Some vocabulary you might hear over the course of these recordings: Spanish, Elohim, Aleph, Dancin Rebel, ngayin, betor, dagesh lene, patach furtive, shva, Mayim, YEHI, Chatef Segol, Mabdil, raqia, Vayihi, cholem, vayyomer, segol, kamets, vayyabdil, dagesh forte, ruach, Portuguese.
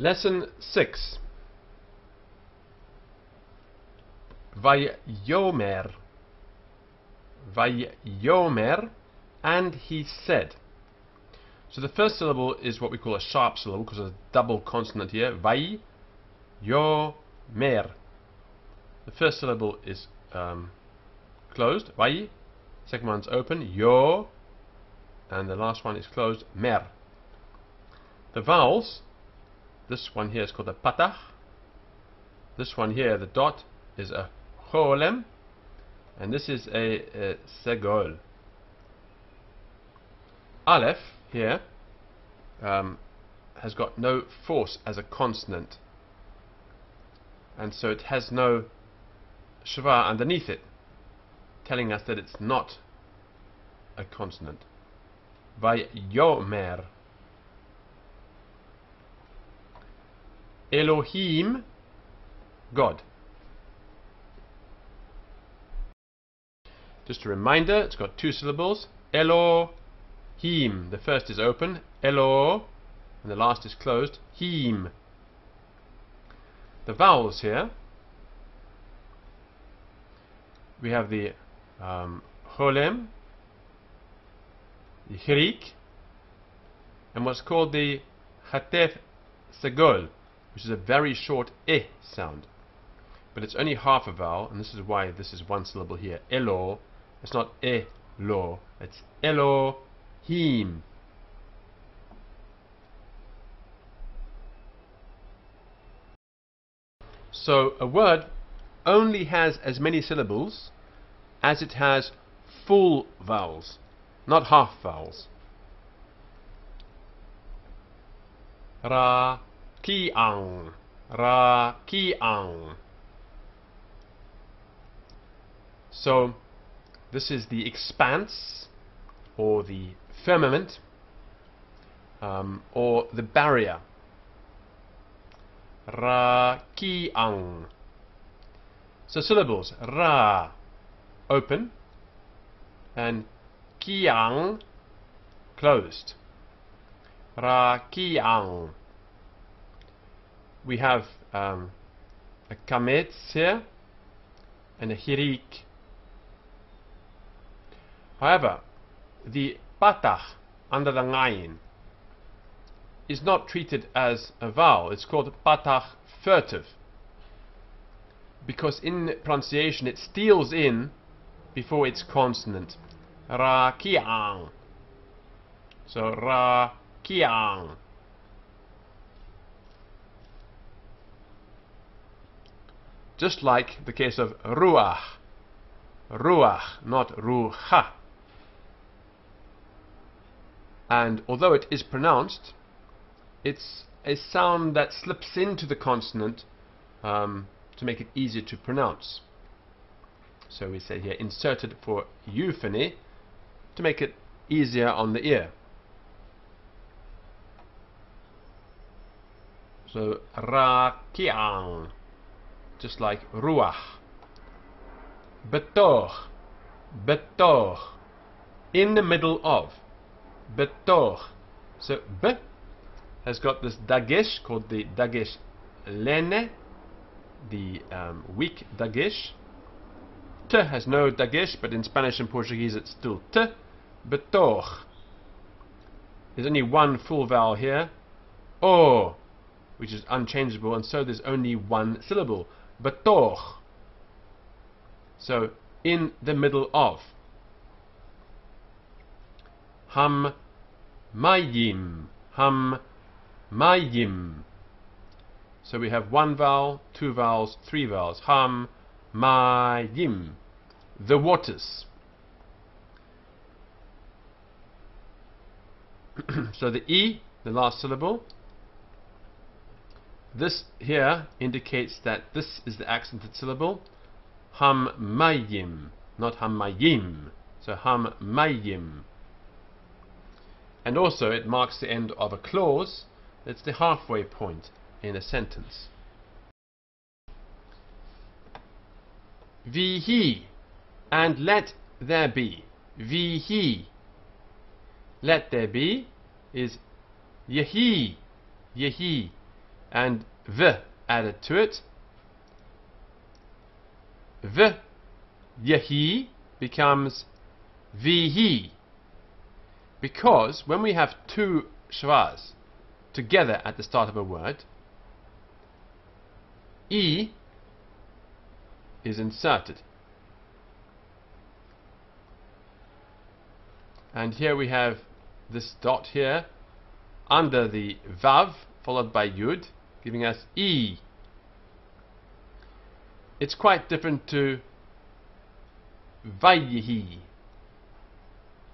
Lesson 6. Vayyomer. Vayyomer, and he said. So the first syllable is what we call a sharp syllable because of a double consonant here. Vayyomer. The first syllable is closed. Vayi. Second one's open. Yo. And the last one is closed. Mer. The vowels. This one here is called a patach. This one here, the dot, is a cholem. And this is a segol. Aleph here has got no force as a consonant. And so it has no shva underneath it, telling us that it's not a consonant. Vayyomer. Elohim, God. Just a reminder, it's got two syllables. Elohim. The first is open, Elo, and the last is closed, Him. The vowels here, we have the cholem, the hirik, and what's called the Chatef Segol, which is a very short e sound, but it's only half a vowel, and this is why this is one syllable here. Elo, it's not e lo, it's Elohim. So a word only has as many syllables as it has full vowels, not half vowels. Raqia. Raqia. So this is the expanse, or the firmament, or the barrier. Raqia. So syllables, ra, open, and qiang, closed. Raqia. We have a kamets here and a hirik. However, the patach under the ngayin is not treated as a vowel. It's called patach furtive because in pronunciation it steals in before its consonant. Raqia. So raqia. Just like the case of ruach. Ruach, not ruha. And although it is pronounced, it's a sound that slips into the consonant to make it easier to pronounce. So we say here, inserted for euphony to make it easier on the ear. So raqi'an, just like ruach. Betor. Betor. In the middle of. Betor. So b has got this dagesh called the dagesh lene, the weak dagesh. T has no dagesh, but in Spanish and Portuguese it's still t. Betor. There's only one full vowel here. O, which is unchangeable, and so there's only one syllable. Betor. So, in the middle of. Ham ma'yim. Ham ma'yim. So we have one vowel, two vowels, three vowels. Ham ma'yim. The waters. So the e, the last syllable. This here indicates that this is the accented syllable. Ham ma'yim, not ham ma'yim. So ham ma'yim. And also it marks the end of a clause. It's the halfway point in a sentence. Vayihi, and let there be. Vayihi. Let there be is YEHI. YEHI. and v added to it. V YEHI becomes VYI, because when we have two shvas together at the start of a word, E is inserted. And here we have this dot here under the Vav followed by Yud, giving us E. It's quite different to Vayihi,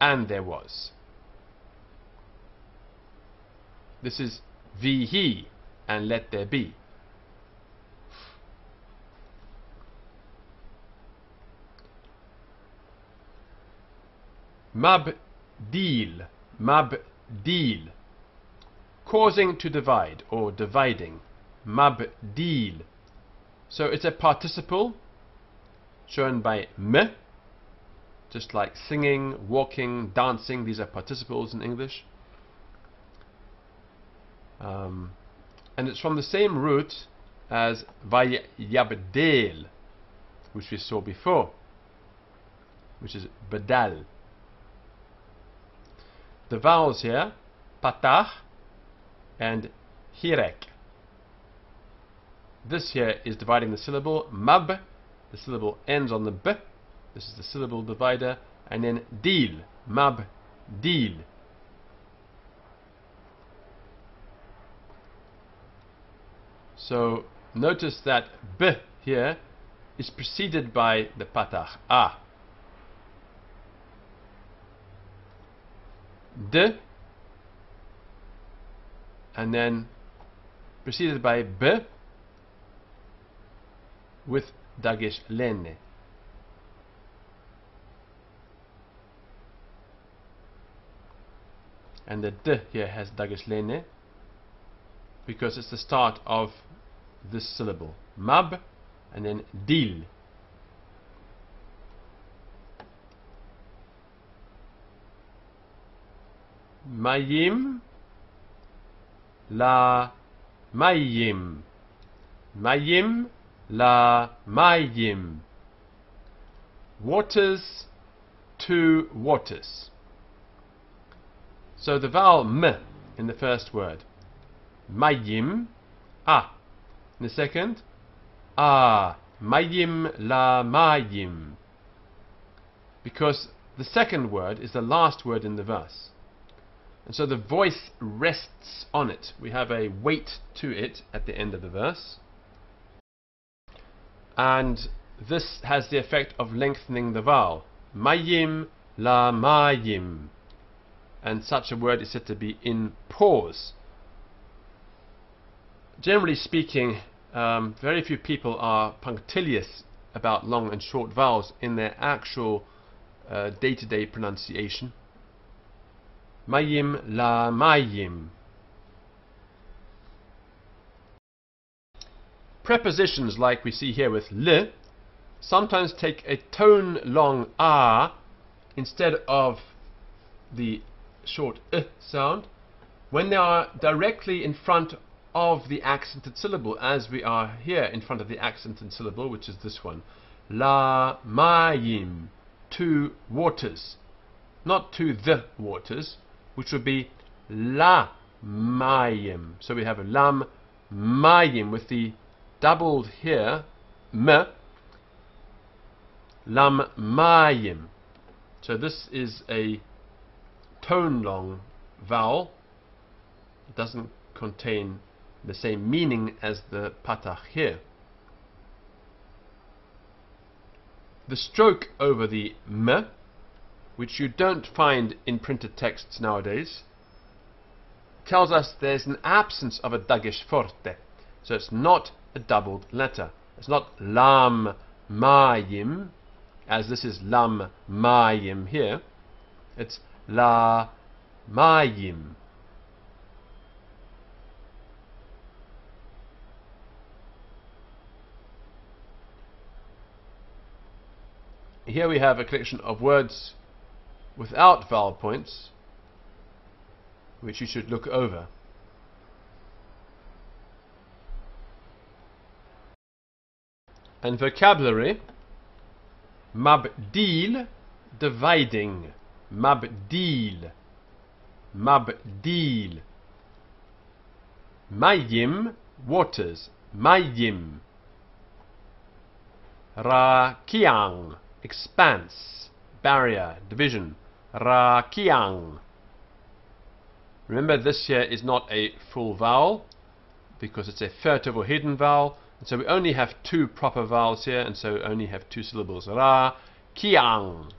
and there was. This is Vayihi, and let there be. Mabdil, mabdil, causing to divide or dividing, mabdil. So it's a participle shown by m, just like singing, walking, dancing. These are participles in English, and it's from the same root as vayyabdil, which we saw before, which is badal. The vowels here, patach and hirik. This here is dividing the syllable. Mab, the syllable ends on the b. This is the syllable divider. And then dil, mab, dil. So notice that b here is preceded by the patach, a. D, and then preceded by B with dagesh lene. And the D here has dagesh lene because it's the start of this syllable, mab, and then dil. Mayim, la mayim, mayim, la mayim, waters to waters. So the vowel m in the first word, mayim, a. In the second, a, mayim, la mayim, because the second word is the last word in the verse. And so the voice rests on it. We have a weight to it at the end of the verse. And this has the effect of lengthening the vowel. Mayim, la mayim. And such a word is said to be in pause. Generally speaking, very few people are punctilious about long and short vowels in their actual day-to-day pronunciation. Mayim, la mayim. Prepositions like we see here with le sometimes take a tone long a instead of the short e sound when they are directly in front of the accented syllable, as we are here in front of the accented syllable, which is this one. La mayim, to waters, not to the waters, which would be la mayim. So we have a lam mayim with the doubled here m, lam mayim. So this is a tone long vowel. It doesn't contain the same meaning as the patach here. The stroke over the m, which you don't find in printed texts nowadays, tells us there's an absence of a dagesh forte. So it's not a doubled letter. It's not lam mayim, as this is lam mayim here. It's la mayim. Here we have a collection of words without vowel points, which you should look over. and vocabulary. Mabdil, dividing. Mabdil. Mabdil. Mayim, waters. Mayim. Raqiang, expanse, barrier, division. Raqiang. Remember, this here is not a full vowel because it's a furtive or hidden vowel, and so we only have two proper vowels here, and so only have two syllables. Raqiang.